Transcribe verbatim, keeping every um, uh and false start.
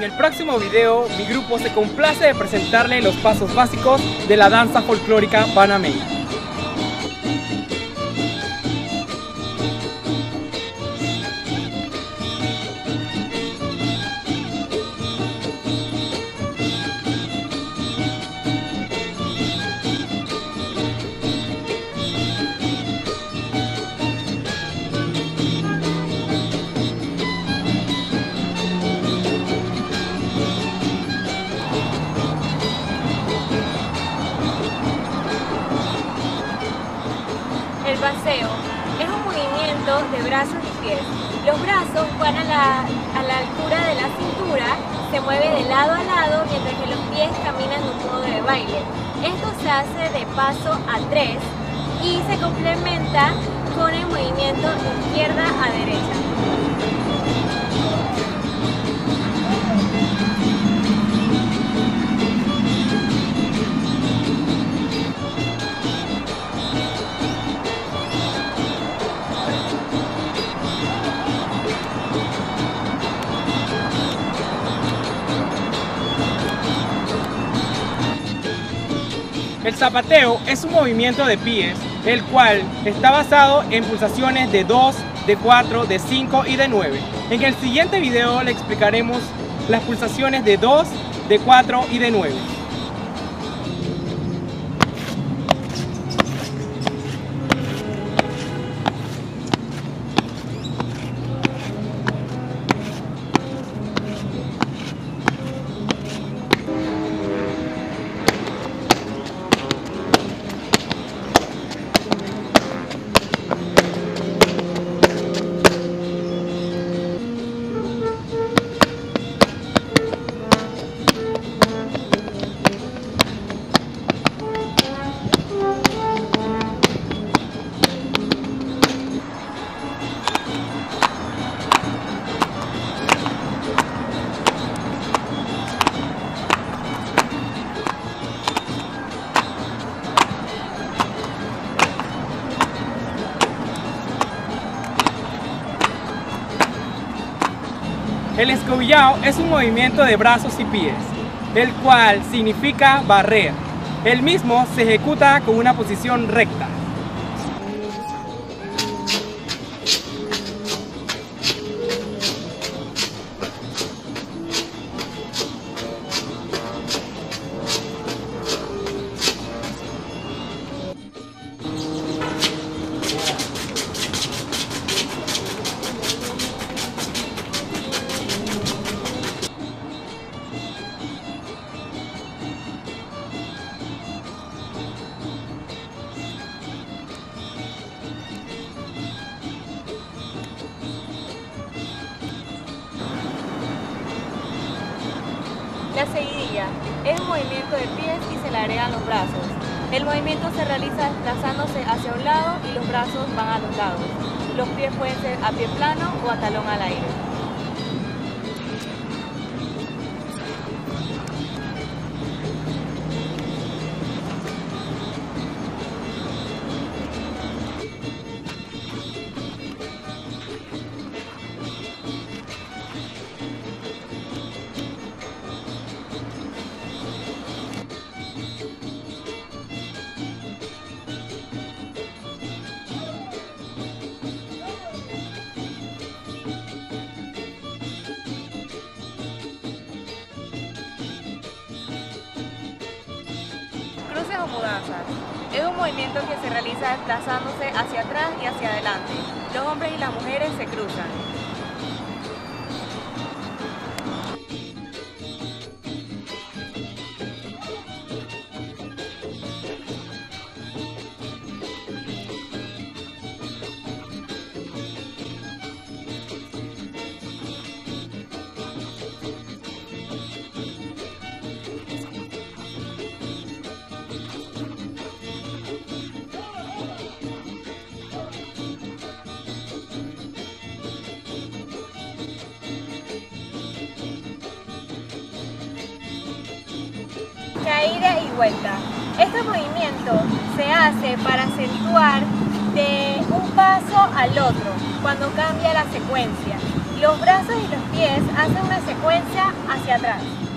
En el próximo video, mi grupo se complace de presentarle los pasos básicos de la danza folclórica panameña. El paseo es un movimiento de brazos y pies. Los brazos van a la, a la altura de la cintura, se mueve de lado a lado, mientras que los pies caminan de un modo de baile. Esto se hace de paso a tres y se complementa con el movimiento de izquierda a derecha. El zapateo es un movimiento de pies, el cual está basado en pulsaciones de dos, de cuatro, de cinco y de nueve. En el siguiente video le explicaremos las pulsaciones de dos, de cuatro y de nueve. El escobillao es un movimiento de brazos y pies, el cual significa barrer. El mismo se ejecuta con una posición recta. La seguidilla es un movimiento de pies y se le agregan los brazos. El movimiento se realiza desplazándose hacia un lado y los brazos van a los lados. Los pies pueden ser a pie plano o a talón al aire. O mudanzas. Es un movimiento que se realiza desplazándose hacia atrás y hacia adelante. Los hombres y las mujeres se cruzan. Caída y vuelta. Este movimiento se hace para acentuar de un paso al otro cuando cambia la secuencia. Los brazos y los pies hacen una secuencia hacia atrás.